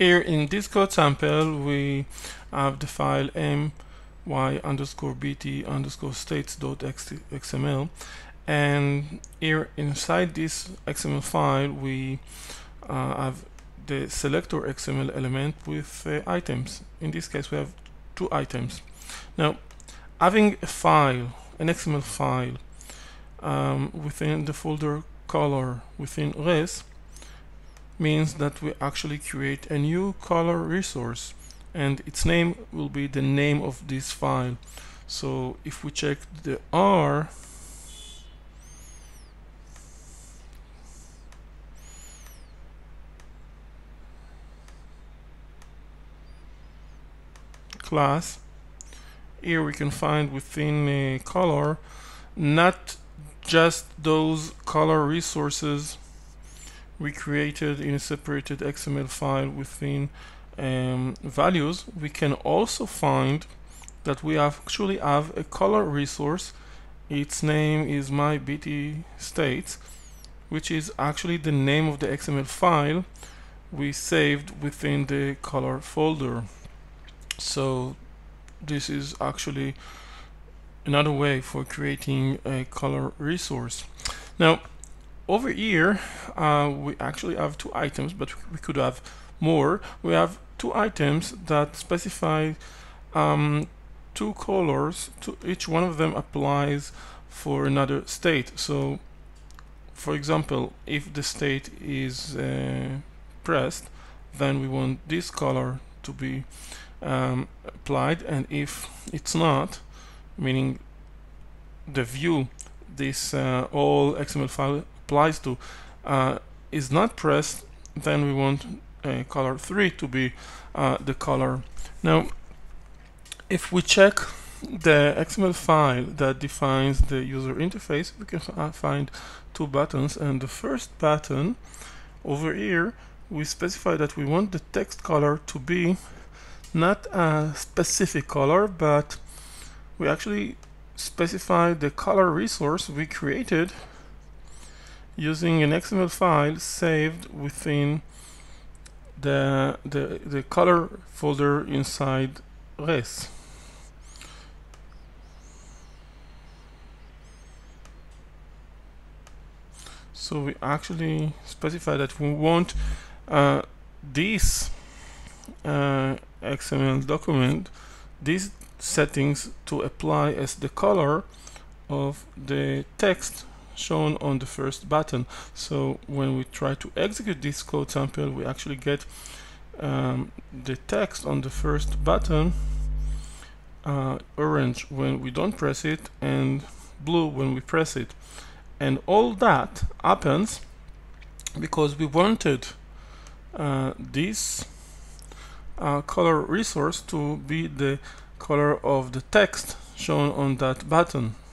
Here in this code sample, we have the file my_bt_states.xml, and here inside this XML file we have the selector XML element with items. In this case we have two items. Now, having a file, an XML file within the folder color within res means that we actually create a new color resource, and its name will be the name of this file. So if we check the R, class, here we can find within a color not just those color resources we created in a separated XML file within values. We can also find that we actually have a color resource. Its name is my_bt_states, which is actually the name of the XML file we saved within the color folder. So this is actually another way for creating a color resource. Now, over here we actually have two items, but we could have more. We have two items that specify two colors. Each one of them applies for another state. So for example, if the state is pressed, then we want this color to be applied, and if it's not, meaning the view this all XML file applies to is not pressed, then we want color 3 to be the color. Now, if we check the XML file that defines the user interface, we can find two buttons, and the first button over here, we specify that we want the text color to be not a specific color, but we actually specify the color resource we created using an XML file saved within the color folder inside res. So we actually specify that we want this XML document, these settings, to apply as the color of the text shown on the first button. So when we try to execute this code sample, we actually get the text on the first button orange when we don't press it and blue when we press it. And all that happens because we wanted this color resource to be the color of the text shown on that button.